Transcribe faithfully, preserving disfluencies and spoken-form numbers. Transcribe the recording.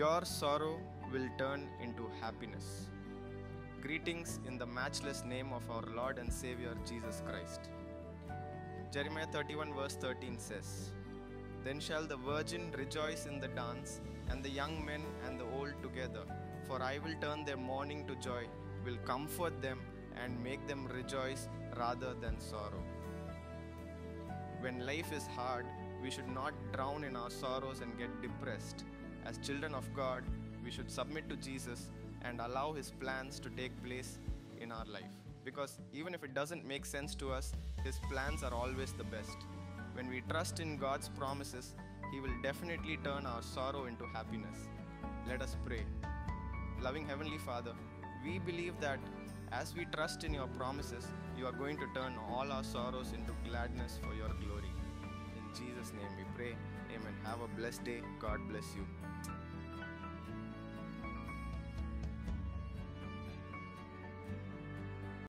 your sorrow will turn into happiness. Greetings in the matchless name of our Lord and Savior Jesus Christ. Jeremiah thirty-one verse thirteen says, "Then shall the virgin rejoice in the dance, and the young men and the old together. For I will turn their mourning to joy, will comfort them and make them rejoice rather than sorrow." When life is hard, we should not drown in our sorrows and get depressed. As children of God, we should submit to Jesus and allow His plans to take place in our life. Because even if it doesn't make sense to us, His plans are always the best. When we trust in God's promises, He will definitely turn our sorrow into happiness. Let us pray. Loving Heavenly Father, we believe that as we trust in Your promises, You are going to turn all our sorrows into gladness for Your glory. In Jesus' name we pray. Amen. Have a blessed day. God bless you.